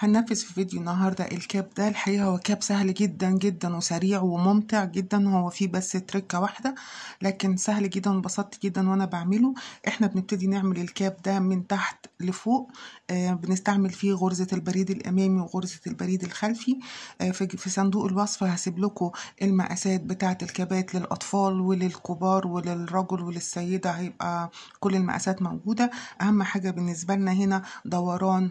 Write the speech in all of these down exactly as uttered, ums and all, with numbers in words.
هننفذ في فيديو النهارده الكاب ده. الحقيقه هو كاب سهل جدا جدا وسريع وممتع جدا، هو فيه بس تركه واحده لكن سهل جدا وانبسطت جدا وانا بعمله. احنا بنبتدي نعمل الكاب ده من تحت لفوق، آه بنستعمل فيه غرزه البريد الامامي وغرزه البريد الخلفي. آه في, في صندوق الوصف هسيب لكم المقاسات بتاعه الكابات للاطفال وللكبار وللرجل وللسيده، هيبقى كل المقاسات موجوده. اهم حاجه بالنسبه لنا هنا دوران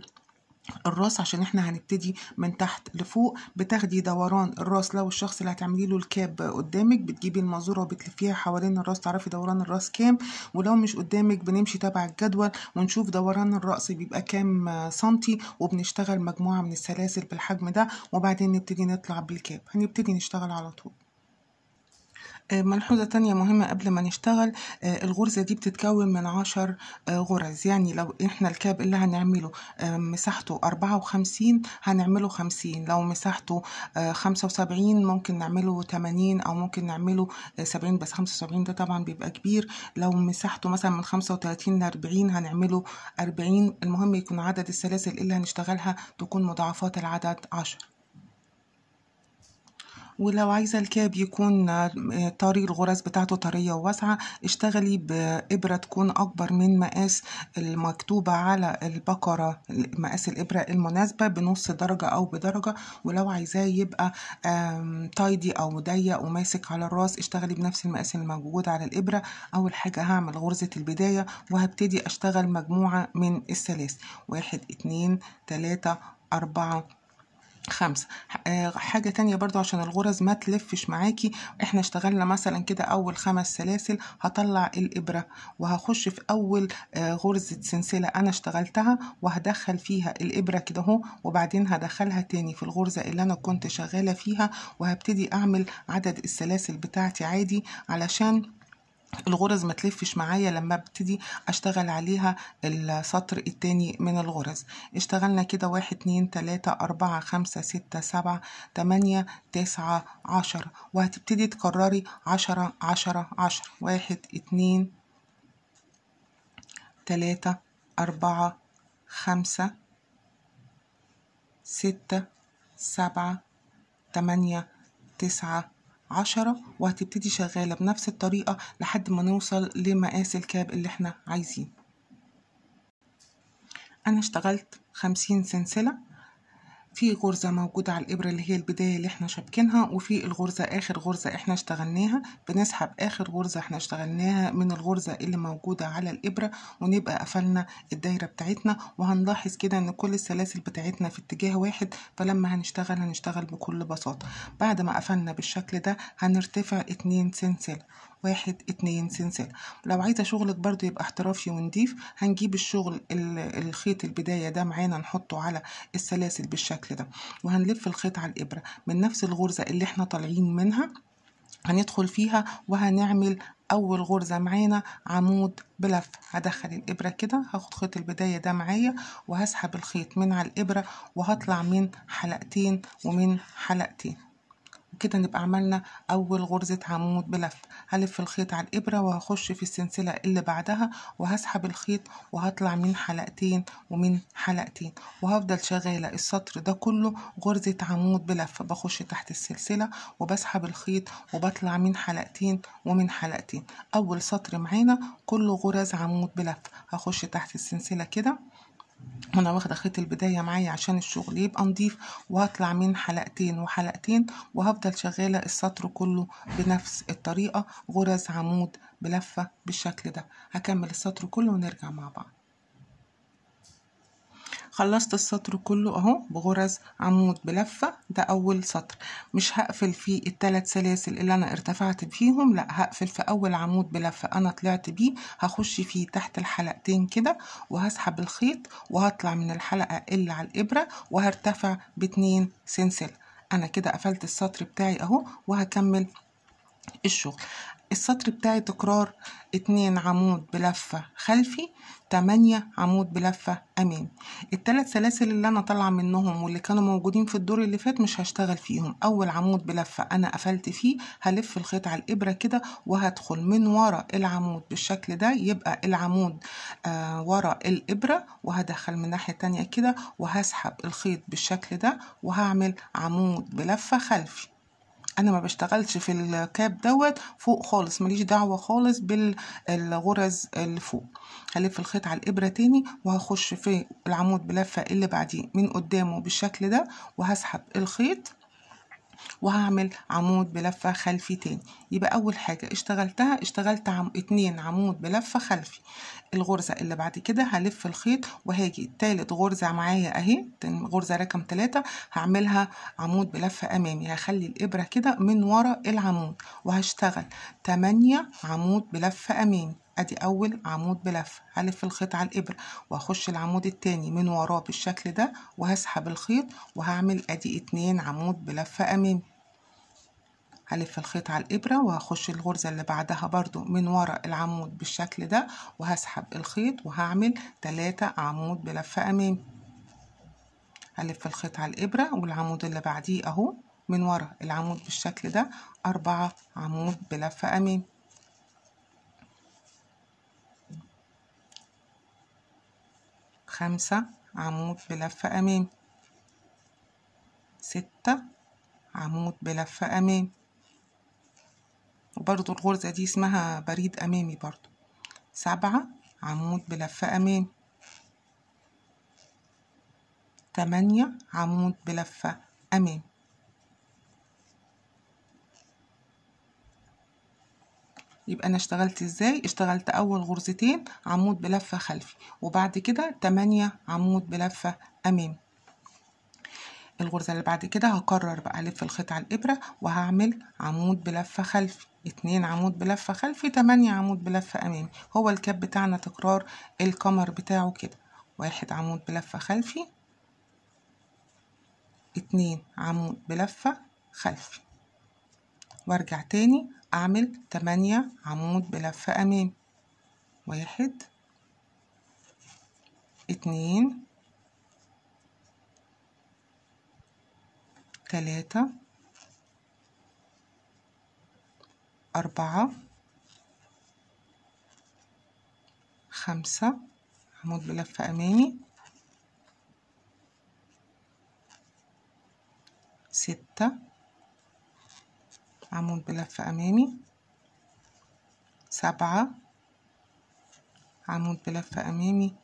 الراس، عشان احنا هنبتدي من تحت لفوق. بتاخدي دوران الراس لو الشخص اللي هتعملي له الكاب قدامك، بتجيبي المازوره وبتلفيها حوالين الراس تعرفي دوران الراس كام، ولو مش قدامك بنمشي تبع الجدول ونشوف دوران الراس بيبقى كام سنتي، وبنشتغل مجموعه من السلاسل بالحجم ده وبعدين نبتدي نطلع بالكاب. هنبتدي نشتغل على طول. ملحوظة تانية مهمة قبل ما نشتغل، الغرزة دي بتتكون من عشر غرز، يعني لو احنا الكاب اللي هنعمله مساحته أربعة وخمسين هنعمله خمسين، لو مساحته خمسة وسبعين ممكن نعمله تمانين أو ممكن نعمله سبعين، بس خمسة وسبعين ده طبعا بيبقى كبير. لو مساحته مثلا من خمسة وتلاتين لأربعين هنعمله أربعين. المهم يكون عدد السلاسل اللي هنشتغلها تكون مضاعفات العدد عشر. ولو عايزه الكاب يكون طري الغرز بتاعته طريه وواسعه، اشتغلي بابره تكون اكبر من مقاس المكتوبه على البقره، مقاس الابره المناسبه بنص درجه او بدرجه. ولو عايزاه يبقى تايدي او ضيق وماسك على الراس، اشتغلي بنفس المقاس الموجود على الابره. اول حاجه هعمل غرزه البدايه وهبتدي اشتغل مجموعه من السلاسل، واحد اتنين تلاته اربعه خمسة. حاجة تانية برضو عشان الغرز ما تلفش معاكي، احنا اشتغلنا مثلا كده اول خمس سلاسل، هطلع الابرة وهخش في اول غرزة سلسلة انا اشتغلتها وهدخل فيها الابرة كده اهو، وبعدين هدخلها تاني في الغرزة اللي انا كنت شغالة فيها، وهبتدي اعمل عدد السلاسل بتاعتي عادي علشان الغرز ما تلفش معايا لما ابتدي اشتغل عليها السطر التاني من الغرز. اشتغلنا كده واحد اتنين تلاته اربعه خمسه سته سبعه تمانيه تسعه عشره، وهتبتدي تكرري عشره عشره عشره، واحد اتنين تلاته اربعه خمسه سته سبعه تمانيه تسعه عشرة، وهتبتدي شغالة بنفس الطريقة لحد ما نوصل لمقاس الكاب اللي احنا عايزين. انا اشتغلت خمسين سلسلة، في غرزة موجودة على الإبرة اللي هي البداية اللي احنا شابكينها، وفي الغرزة آخر غرزة احنا اشتغلناها. بنسحب آخر غرزة احنا اشتغلناها من الغرزة اللي موجودة على الإبرة، ونبقى قفلنا الدايرة بتاعتنا. وهنلاحظ كده ان كل السلاسل بتاعتنا في اتجاه واحد، فلما هنشتغل هنشتغل بكل بساطة. بعد ما قفلنا بالشكل ده هنرتفع اتنين سلسلة، واحد اتنين سلسلة. لو عايزة شغلك برضو يبقى احترافي ونضيف، هنجيب الشغل الخيط البداية ده معانا نحطه على السلاسل بالشكل ده، وهنلف الخيط على الإبرة من نفس الغرزة اللي احنا طالعين منها، هندخل فيها وهنعمل اول غرزة معانا عمود بلف. هدخل الإبرة كده، هاخد خيط البداية ده معايا وهسحب الخيط من على الإبرة، وهطلع من حلقتين ومن حلقتين كده، نبقى عملنا اول غرزة عمود بلف. هلف الخيط على الابرة وهخش في السلسلة اللي بعدها وهسحب الخيط وهطلع من حلقتين ومن حلقتين، وهفضل شغالة السطر ده كله غرزة عمود بلف. بخش تحت السلسلة وبسحب الخيط وبطلع من حلقتين ومن حلقتين. اول سطر معانا كله غرز عمود بلف، هخش تحت السلسلة كده وانا واخده خيط البدايه معايا عشان الشغل يبقى نضيف، وهطلع من حلقتين وحلقتين، وهفضل شغاله السطر كله بنفس الطريقه غرز عمود بلفه بالشكل ده. هكمل السطر كله ونرجع مع بعض. خلصت السطر كله اهو بغرز عمود بلفه، ده اول سطر. مش هقفل في الثلاث سلاسل اللي انا ارتفعت فيهم، لا هقفل في اول عمود بلفه انا طلعت بيه، هخش فيه تحت الحلقتين كده وهسحب الخيط وهطلع من الحلقه اللي على الابره وهرتفع باتنين سنسله. انا كده قفلت السطر بتاعي اهو، وهكمل الشغل. السطر بتاعي تكرار اتنين عمود بلفة خلفي، تمانية عمود بلفة امامي. التلات سلاسل اللي انا طالعة منهم واللي كانوا موجودين في الدور اللي فات مش هشتغل فيهم. اول عمود بلفة انا قفلت فيه، هلف الخيط على الابرة كده وهدخل من ورا العمود بالشكل ده، يبقى العمود آه ورا الابرة، وهدخل من ناحية تانية كده وهسحب الخيط بالشكل ده وهعمل عمود بلفة خلفي. انا ما بشتغلش في الكاب دوت فوق خالص، ماليش دعوه خالص بالغرز اللي فوق. هلف الخيط على الابره تاني وهخش في العمود بلفه اللي بعديه من قدامه بالشكل ده، وهسحب الخيط وهعمل عمود بلفه خلفي تاني. يبقى اول حاجه اشتغلتها اشتغلت عم... اتنين عمود بلفه خلفي. الغرزه اللي بعد كده هلف الخيط وهاجي تالت غرزه معايا اهي، غرزه رقم تلاتة، هعملها عمود بلفه امامي. هخلي الابره كده من ورا العمود وهشتغل تمانية عمود بلفه امامي. ادي اول عمود بلفه، هلف الخيط على الابره واخش العمود التاني من وراه بالشكل ده وهسحب الخيط وهعمل ادي اتنين عمود بلفه امامي. هلف الخيط على الابره وهخش الغرزه اللي بعدها برضو من ورا العمود بالشكل ده وهسحب الخيط وهعمل تلاتة عمود بلفه امامي. هلف الخيط على الابره والعمود اللي بعديه اهو من ورا العمود بالشكل ده اربعة عمود بلفه امامي. خمسة عمود بلفة أمامي. ستة عمود بلفة أمامي. وبرضو الغرزة دي اسمها بريد أمامي برضو. سبعة عمود بلفة أمامي. تمانية عمود بلفة أمامي. يبقى انا اشتغلت ازاي؟ اشتغلت اول غرزتين عمود بلفه خلفي وبعد كده تمانية عمود بلفه امامي. الغرزه اللي بعد كده هكرر بقى، الف الخيط على الابره وهعمل عمود بلفه خلفي، اتنين عمود بلفه خلفي، تمانية عمود بلفه امامي. هو الكاب بتاعنا تكرار القمر بتاعه كده، واحد عمود بلفه خلفي، اتنين عمود بلفه خلفي، وارجع تاني اعمل تمانية عمود بلفة امامي، واحد اتنين تلاتة اربعة خمسة عمود بلفة امامي، ستة عمود بلفة أمامي، سبعة عمود بلفة أمامي،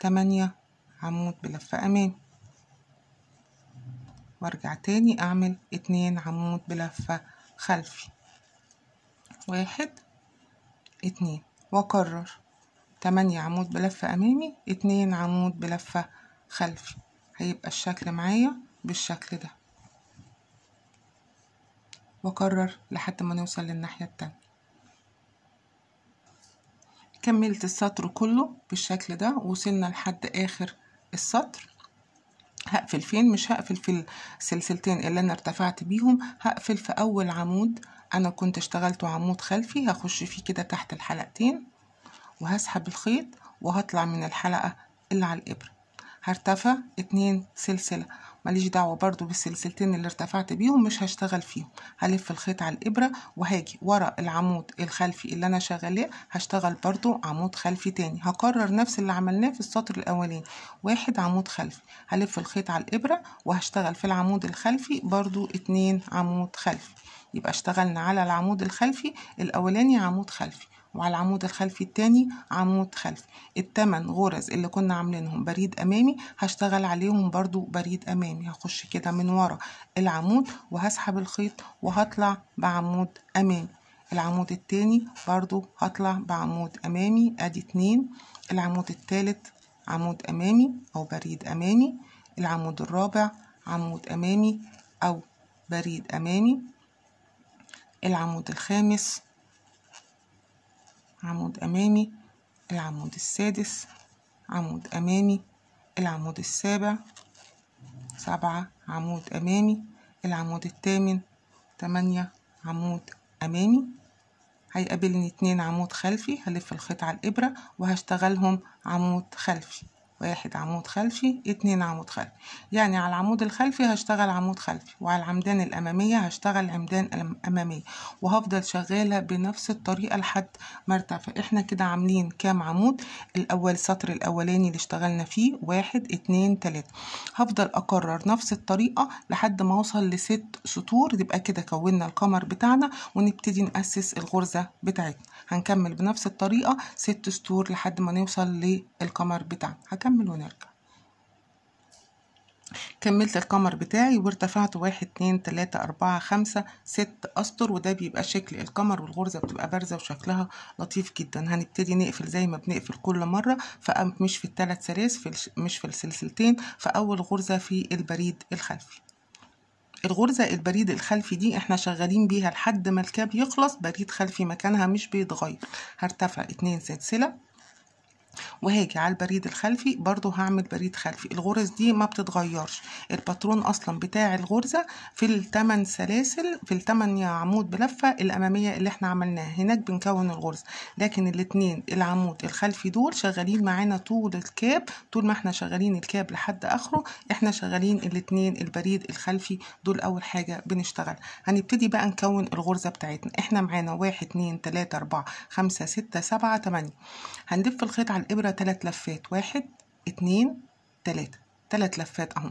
تمانية عمود بلفة أمامي، وارجع تاني أعمل اتنين عمود بلفة خلفي، واحد اتنين، وأكرر تمانية عمود بلفة أمامي، اتنين عمود بلفة خلفي. هيبقى الشكل معايا بالشكل ده، وأكرر لحد ما نوصل للناحية التانية. كملت السطر كله بالشكل ده، وصلنا لحد آخر السطر. هقفل فين؟ مش هقفل في السلسلتين اللي أنا ارتفعت بيهم، هقفل في أول عمود أنا كنت اشتغلته عمود خلفي، هخش فيه كده تحت الحلقتين وهسحب الخيط وهطلع من الحلقة اللي على الإبرة. هرتفع اتنين سلسلة، ماليش دعوه برضو بالسلسلتين اللي ارتفعت بيهم، مش هشتغل فيهم. هلف الخيط على الابره وهاجي ورا العمود الخلفي اللي انا شغلاه هشتغل برضو عمود خلفي تاني. هكرر نفس اللي عملناه في السطر الاولاني، واحد عمود خلفي، هلف الخيط على الابره وهشتغل في العمود الخلفي برضو اتنين عمود خلفي. يبقى اشتغلنا على العمود الخلفي الاولاني عمود خلفي، وعلى العمود الخلفي التاني عمود خلفي. التمن غرز اللي كنا عاملينهم بريد امامي هشتغل عليهم برضو بريد امامي. هخش كده من ورا العمود وهسحب الخيط وهطلع بعمود امامي. العمود التاني برضو هطلع بعمود امامي، ادي اتنين. العمود التالت عمود امامي او بريد امامي. العمود الرابع عمود امامي او بريد امامي. العمود الخامس عمود امامي. العمود السادس عمود امامي. العمود السابع سبعة عمود امامي. العمود الثامن تمانية عمود امامي. هيقابلني اتنين عمود خلفي، هلف الخيط على الإبرة وهشتغلهم عمود خلفي، واحد عمود خلفي، اتنين عمود خلفي. يعني على العمود الخلفي هشتغل عمود خلفي، وعلى العمدان الأمامية هشتغل عمدان أمامية، وهفضل شغالة بنفس الطريقة لحد ما ارتفع. احنا كده عاملين كام عمود؟ الأول سطر الأولاني اللي اشتغلنا فيه واحد اتنين تلاتة، هفضل أكرر نفس الطريقة لحد ما اوصل لست سطور. يبقى كده كونا القمر بتاعنا ونبتدي نأسس الغرزة بتاعتنا. هنكمل بنفس الطريقة ست سطور لحد ما نوصل للقمر بتاعنا. هكمل ونرجع. كملت القمر بتاعي وارتفعت واحد اتنين تلاتة اربعة خمسة ست اسطر، وده بيبقى شكل القمر، والغرزة بتبقى بارزة وشكلها لطيف جدا. هنبتدي نقفل زي ما بنقفل كل مرة، فمش في الثلاث سلاسل، في مش في السلسلتين. فاول غرزة في البريد الخلفي. الغرزة البريد الخلفي دي احنا شغالين بيها لحد ما الكاب يخلص، بريد خلفي مكانها مش بيتغير. هرتفع اتنين سلسلة وهاجي على البريد الخلفي برضو هعمل بريد خلفي. الغرز دي ما بتتغيرش، الباترون اصلا بتاع الغرزة في التمن سلاسل، في التمن عمود بلفة الامامية اللي احنا عملناها هناك بنكون الغرزة. لكن الاتنين العمود الخلفي دول شغالين معانا طول الكاب، طول ما احنا شغالين الكاب لحد اخره احنا شغالين الاتنين البريد الخلفي دول. اول حاجة بنشتغل هنبتدي بقى نكون الغرزة بتاعتنا. احنا معانا واحد اتنين تلاتة اربعة خمسة ستة سبعة تمانية، هنلف الخيط على الابرة تلات لفات، واحد اتنين تلاتة، تلات لفات اهو،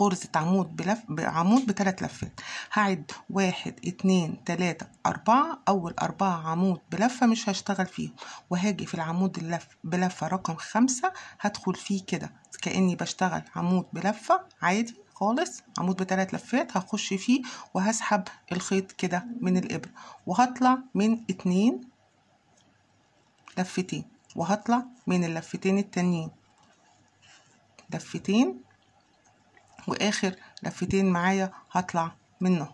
غرزة عمود بلف بعمود بتلات لفات. هعد واحد اتنين تلاتة اربعة، اول اربعة عمود بلفة مش هشتغل فيهم، وهاجي في العمود اللف بلفة رقم خمسة هدخل فيه كده كأني بشتغل عمود بلفة عادي خالص، عمود بتلات لفات هخش فيه وهسحب الخيط كده من الابرة، وهطلع من اتنين لفتين، وهطلع من اللفتين التانيين لفتين، واخر لفتين معايا هطلع منه.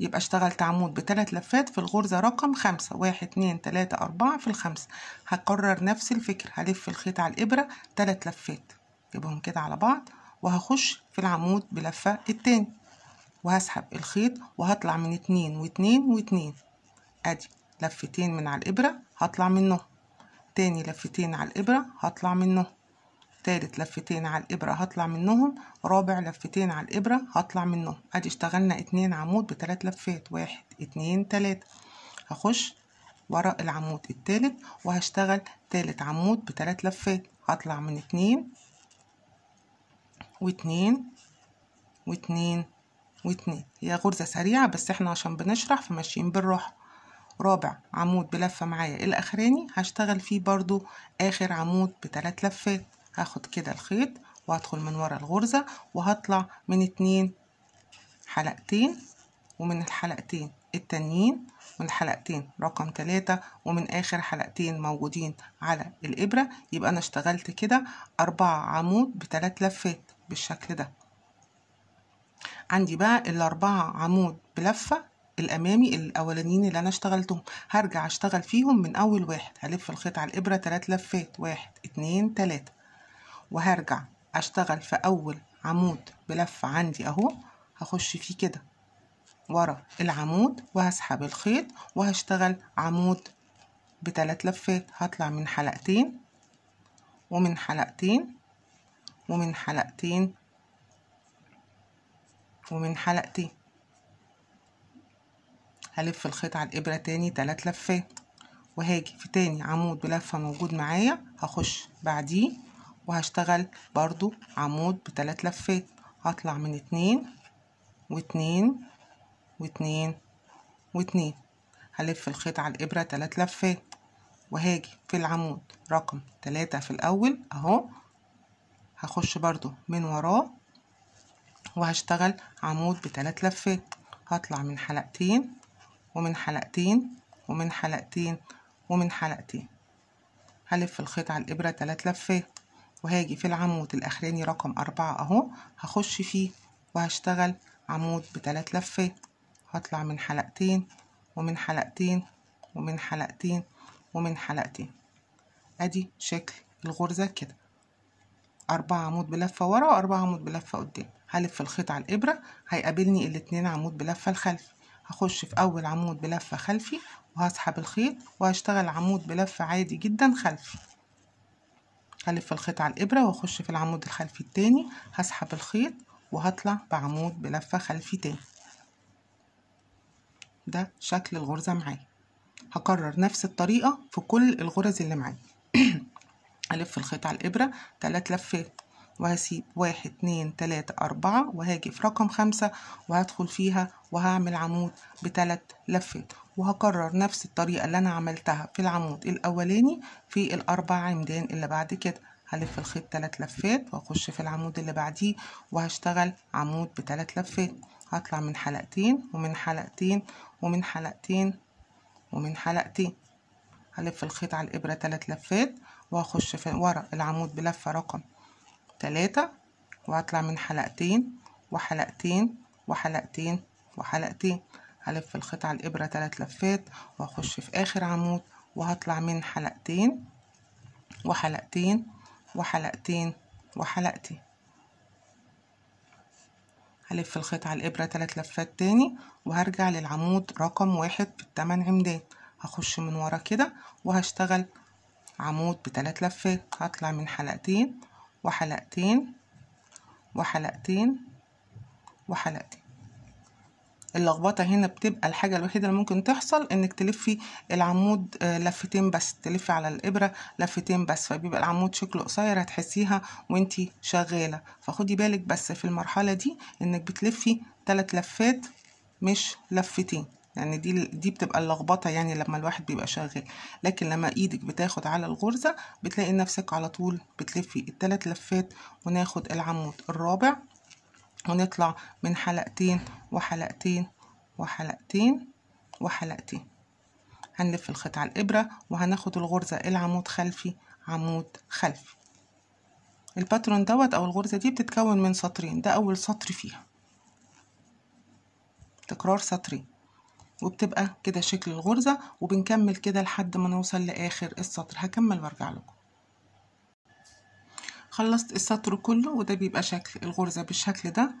يبقى اشتغلت عمود بثلاث لفات في الغرزة رقم خمسة، واحد اتنين تلاتة اربعة في الخمسة. هكرر نفس الفكرة، هلف الخيط على الابرة ثلاث لفات جيبهم كده على بعض، وهخش في العمود بلفة التاني وهسحب الخيط وهطلع من اتنين واتنين واتنين، ادي لفتين من على الابرة هطلع منه، تاني لفتين على الإبرة هطلع منه، تالت لفتين على الإبرة هطلع منهم، رابع لفتين على الإبرة هطلع منهم. ادي اشتغلنا اتنين عمود بتلات لفات، واحد اتنين تلاتة. هخش ورا العمود التالت وهشتغل تالت عمود بتلات لفات، هطلع من اتنين واتنين واتنين واتنين. هي غرزة سريعة بس احنا عشان بنشرح فماشيين بالراحة. رابع عمود بلفة معايا الاخراني هشتغل فيه برضو اخر عمود بتلات لفات، هاخد كده الخيط وهدخل من ورا الغرزة وهطلع من اتنين حلقتين، ومن الحلقتين التانيين، من الحلقتين رقم تلاتة، ومن اخر حلقتين موجودين على الابرة. يبقى انا اشتغلت كده اربعة عمود بتلات لفات بالشكل ده. عندي بقى الاربعة عمود بلفة الامامي الاولانيين اللي انا اشتغلتهم هرجع اشتغل فيهم من اول واحد، هلف الخيط على الابره ثلاث لفات، واحد اتنين تلاتة، وهرجع اشتغل في اول عمود بلفه عندي اهو، هخش فيه كده ورا العمود وهسحب الخيط وهشتغل عمود بثلاث لفات، هطلع من حلقتين ومن حلقتين ومن حلقتين ومن حلقتين، هلف الخيط على الابره تاني تلات لفات، وهاجي في تاني عمود بلفه موجود معايا هخش بعديه وهشتغل برضو عمود بتلات لفات، هطلع من اتنين واتنين واتنين واتنين، هلف الخيط على الابره تلات لفات، وهاجي في العمود رقم تلاتة في الاول اهو، هخش برضو من وراه وهشتغل عمود بتلات لفات، هطلع من حلقتين ومن حلقتين ومن حلقتين ومن حلقتين، هلف الخيط على الابره ثلاث لفات، وهاجي في العمود الاخراني رقم اربعة اهو، هخش فيه وهشتغل عمود بثلاث لفات، هطلع من حلقتين ومن حلقتين ومن حلقتين ومن حلقتين. ادي شكل الغرزه كده، اربعة عمود بلفه ورا واربعة عمود بلفه قدام. هلف الخيط على الابره هيقابلني الاتنين عمود بلفه الخلفي، هخش في اول عمود بلفه خلفي وهسحب الخيط وهشتغل عمود بلف عادي جدا خلفي. هلف الخيط على الإبرة واخش في العمود الخلفي التاني، هسحب الخيط وهطلع بعمود بلفة خلفي تاني. ده شكل الغرزة معايا. هكرر نفس الطريقة في كل الغرز اللي معايا. هلف الخيط على الإبرة تلات لفات وهسيب واحد اتنين تلاتة أربعة، وهاجي في رقم خمسة وهدخل فيها وهعمل عمود بتلات لفات، وهكرر نفس الطريقة اللي أنا عملتها في العمود الأولاني في الأربع عمدان اللي بعد كده. هلف الخيط تلات لفات وأخش في العمود اللي بعديه وهشتغل عمود بتلات لفات. هطلع من حلقتين ومن حلقتين ومن حلقتين ومن حلقتين. هلف الخيط على الإبرة تلات لفات وهخش في ورا العمود بلفة رقم تلاتة، وهطلع من حلقتين وحلقتين وحلقتين وحلقتين. هلف الخيط على الإبرة تلات لفات وهخش في آخر عمود وهطلع من حلقتين وحلقتين وحلقتين وحلقتين. هلف الخيط على الإبرة تلات لفات تاني وهرجع للعمود رقم واحد بالتمن عمدان. هخش من ورا كده وهشتغل عمود بتلات لفات. هطلع من حلقتين وحلقتين وحلقتين وحلقتين. اللخبطه هنا بتبقى الحاجه الوحيده اللي ممكن تحصل، انك تلفي العمود لفتين بس، تلفي على الابره لفتين بس، فبيبقى العمود شكله قصير هتحسيها وانتي شغاله. فخدي بالك بس في المرحله دي انك بتلفي ثلاث لفات مش لفتين، يعني دي دي بتبقى اللخبطه يعني لما الواحد بيبقى شغال. لكن لما ايدك بتاخد على الغرزه بتلاقي نفسك على طول بتلفي الثلاث لفات. وناخد العمود الرابع ونطلع من حلقتين وحلقتين وحلقتين وحلقتين. هنلف الخيط على الإبرة وهناخد الغرزة العمود خلفي عمود خلفي. الباترون دوت أو الغرزة دي بتتكون من سطرين، ده أول سطر فيها تكرار سطرين، وبتبقى كده شكل الغرزة. وبنكمل كده لحد ما نوصل لآخر السطر. هكمل وارجع لكم. خلصت السطر كله، وده بيبقى شكل الغرزة بالشكل ده.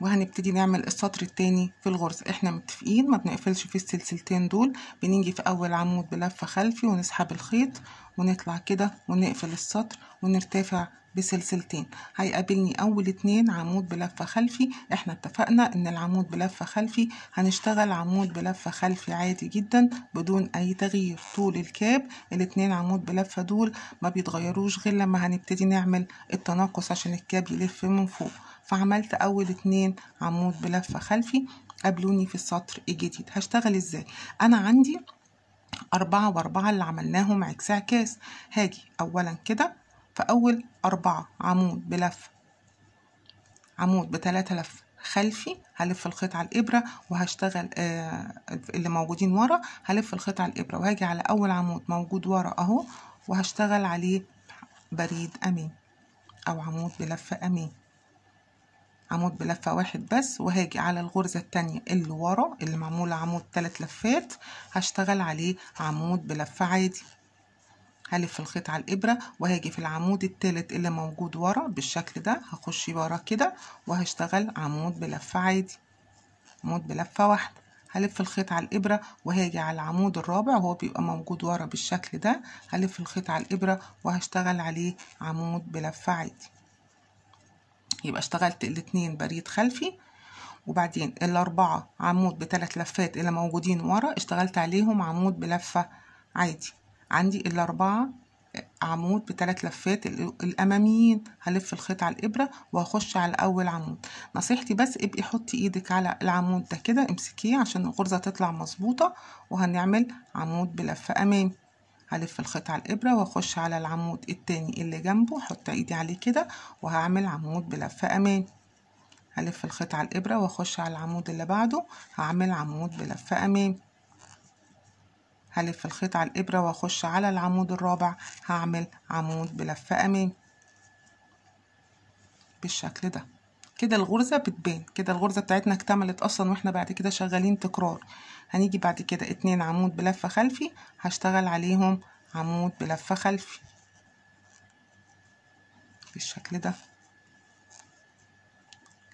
وهنبتدي نعمل السطر التاني في الغرزة. احنا متفقين ما بنقفلش في السلسلتين دول، بنيجي في اول عمود بلفة خلفي ونسحب الخيط ونطلع كده ونقفل السطر ونرتفع بسلسلتين. هيقابلني اول اتنين عمود بلفة خلفي. احنا اتفقنا ان العمود بلفة خلفي هنشتغل عمود بلفة خلفي عادي جدا بدون اي تغيير طول الكاب. الاتنين عمود بلفة دول ما بيتغيروش غير لما هنبتدي نعمل التناقص عشان الكاب يلف من فوق. فعملت اول اتنين عمود بلفة خلفي. قابلوني في السطر الجديد. هشتغل ازاي؟ انا عندي اربعة واربعة اللي عملناهم عكس عكاس. هاجي اولا كده في اول اربعة عمود بلفة عمود بتلاتة لف خلفي. هلف الخيط على الابره وهشتغل آه اللي موجودين ورا. هلف الخيط على الابره وهاجي على اول عمود موجود ورا اهو، وهشتغل عليه بريد امين او عمود بلفة امين، عمود بلفة واحد بس. وهاجي على الغرزة التانية اللي ورا اللي معمولة عمود تلات لفات، هشتغل عليه عمود بلفة عادي. هلف الخيط على الإبرة وهاجي في العمود التالت اللي موجود ورا بالشكل ده، هخش ورا كده وهشتغل عمود بلفة عادي، عمود بلفة واحدة. هلف الخيط على الإبرة وهاجي على العمود الرابع وهو بيبقى موجود ورا بالشكل ده. هلف الخيط على الإبرة وهشتغل عليه عمود بلفة عادي. يبقى اشتغلت الاتنين بريد خلفي، وبعدين الاربعة عمود بثلاث لفات اللي موجودين ورا اشتغلت عليهم عمود بلفة عادي. عندي الاربعة عمود بثلاث لفات الاماميين. هلف الخيط على الابرة وهخش على اول عمود. نصيحتي بس ابقي حطي ايدك على العمود ده كده، امسكيه عشان الغرزة تطلع مظبوطة. وهنعمل عمود بلفة امامي. هلف الخيط على الابره واخش على العمود التاني اللي جنبه، احط ايدي عليه كده وهعمل عمود بلفه امامي. هلف الخيط على الابره واخش على العمود اللي بعده، هعمل عمود بلفه امامي. هلف الخيط على الابره واخش على العمود الرابع، هعمل عمود بلفه امامي بالشكل ده. كده الغرزه بتبان. كده الغرزه بتاعتنا اكتملت اصلا، واحنا بعد كده شغالين تكرار. هنيجي بعد كده اتنين عمود بلفة خلفي هشتغل عليهم عمود بلفة خلفي بالشكل ده.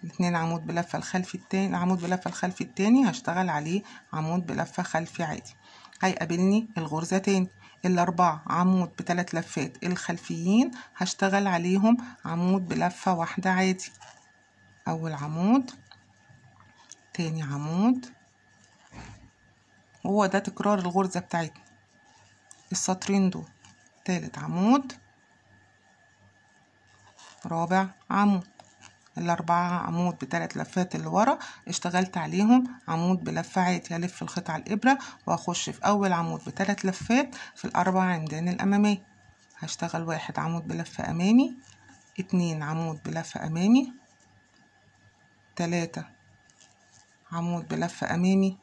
الاتنين عمود بلفه الخلفي التاني، عمود بلفه الخلفي التاني هشتغل عليه عمود بلفه خلفي عادي. هيقابلني الغرزه تاني، الاربعه عمود بثلاث لفات الخلفيين هشتغل عليهم عمود بلفه واحده عادي. اول عمود، تاني عمود، وهو ده تكرار الغرزه بتاعتنا السطرين دول. تالت عمود، رابع عمود، الاربعه عمود بثلاث لفات اللي ورا اشتغلت عليهم عمود بلفه عادي. هلف الخيط على الابره واخش في اول عمود بثلاث لفات في الاربع عمدان الاماميه. هشتغل واحد عمود بلفه امامي، اتنين عمود بلفه امامي، تلاته عمود بلفه امامي،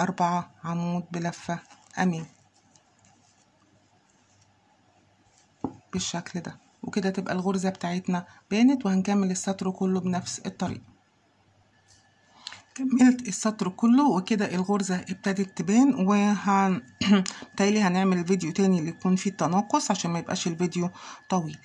اربعه عمود بلفه امامي بالشكل ده. وكده تبقى الغرزة بتاعتنا بانت، وهنكمل السطر كله بنفس الطريقة. كملت السطر كله وكده الغرزة ابتدت تبان، وبالتالي هنعمل فيديو تاني اللي يكون فيه التناقص عشان ما يبقاش الفيديو طويل.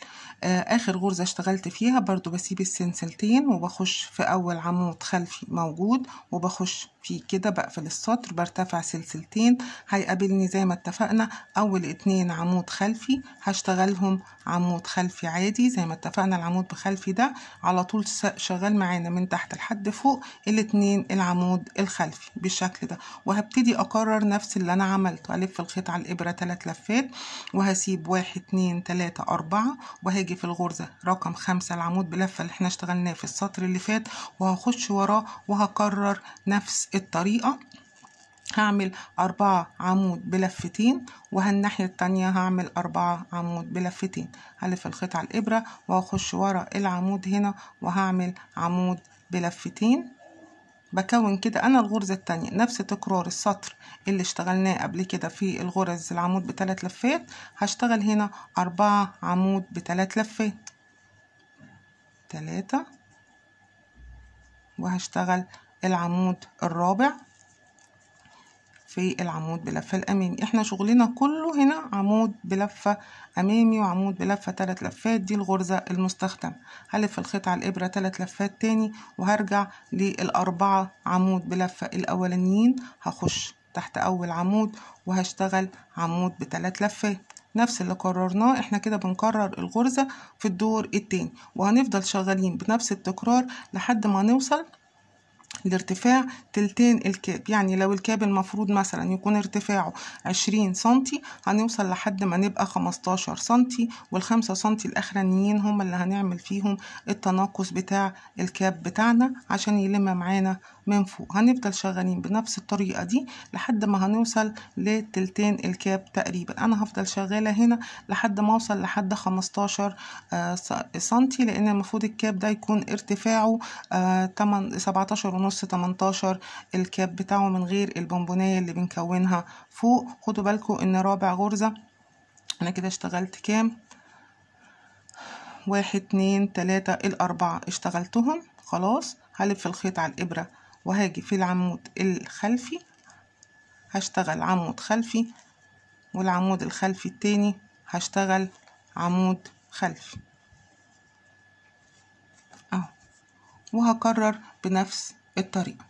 اخر غرزة اشتغلت فيها برضو بسيب السنسلتين وبخش في اول عمود خلفي موجود وبخش فيه كده، بقفل السطر برتفع سلسلتين. هيقابلني زي ما اتفقنا اول اتنين عمود خلفي هشتغلهم عمود خلفي عادي زي ما اتفقنا. العمود بخلفي ده على طول شغال معانا من تحت لحد فوق الاتنين العمود الخلفي بالشكل ده. وهبتدي اكرر نفس اللي انا عملته، هلف الخيط على الابره ثلاث لفات وهسيب واحد اتنين تلاته اربعه، وهاجي في الغرزة رقم خمسة العمود بلفة اللي احنا اشتغلناه في السطر اللي فات وهخش وراه وهكرر نفس الطريقة. هعمل أربعة عمود بلفتين وهالناحية التانية هعمل أربعة عمود بلفتين. هلف الخيط على الإبرة وهخش ورا العمود هنا وهعمل عمود بلفتين. بكون كده انا الغرزه الثانيه نفس تكرار السطر اللي اشتغلناه قبل كده في الغرز العمود بثلاث لفات. هشتغل هنا اربعه عمود بثلاث لفات، ثلاثه، وهشتغل العمود الرابع في العمود بلفه الامامي. احنا شغلنا كله هنا عمود بلفه امامي وعمود بلفه ثلاث لفات، دي الغرزه المستخدمه. هلف الخيط على الابره ثلاث لفات تاني وهرجع للاربعه عمود بلفه الاولانيين. هخش تحت اول عمود وهشتغل عمود بثلاث لفات نفس اللي قررناه. احنا كده بنكرر الغرزه في الدور التاني وهنفضل شغالين بنفس التكرار لحد ما نوصل لارتفاع تلتين الكاب. يعني لو الكاب المفروض مثلا يكون ارتفاعه عشرين سنتي هنوصل لحد ما نبقى خمستاشر سنتي، والخمسة سنتي الاخرانيين هم اللي هنعمل فيهم التناقص بتاع الكاب بتاعنا عشان يلم معانا من فوق. هنفضل شغالين بنفس الطريقة دي لحد ما هنوصل لتلتين الكاب تقريبا. انا هفضل شغالة هنا لحد ما اوصل لحد خمستاشر آه سنتي، لان المفروض الكاب ده يكون ارتفاعه آه سبعتاشر ونص تمنتاشر الكاب بتاعه من غير البونبونية اللي بنكونها فوق. خدوا بالكم ان رابع غرزة انا كده اشتغلت كام؟ واحد اتنين تلاتة الاربعة اشتغلتهم خلاص. هلف الخيط على الابرة وهاجي في العمود الخلفي هشتغل عمود خلفي، والعمود الخلفي التاني هشتغل عمود خلفي اهو، وهكرر بنفس الطريقة.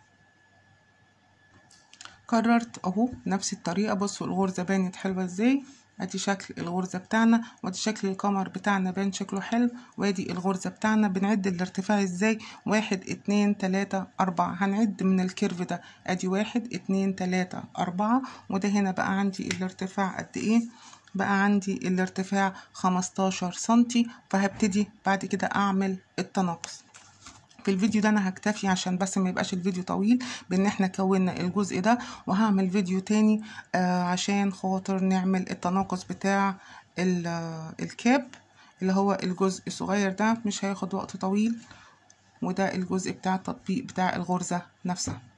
كررت اهو نفس الطريقة. بصوا الغرزة بانت حلوة ازاي، ادي شكل الغرزة بتاعنا، وادي شكل القمر بتاعنا بان شكله حلو، وادي الغرزة بتاعنا. بنعد الارتفاع ازاي؟ واحد اتنين تلاتة اربعة، هنعد من الكيرف ده. ادي واحد اتنين تلاتة اربعة، وده هنا بقى عندي الارتفاع قد ايه؟ بقى عندي الارتفاع خمستاشر سنتي. فهبتدي بعد كده اعمل التناقص. في الفيديو ده انا هكتفي عشان بس ما يبقاش الفيديو طويل بان احنا كونا الجزء ده، وهعمل فيديو تاني آه عشان خاطر نعمل التناقص بتاع الكاب اللي هو الجزء الصغير ده، مش هياخد وقت طويل. وده الجزء بتاع التطبيق بتاع الغرزة نفسها.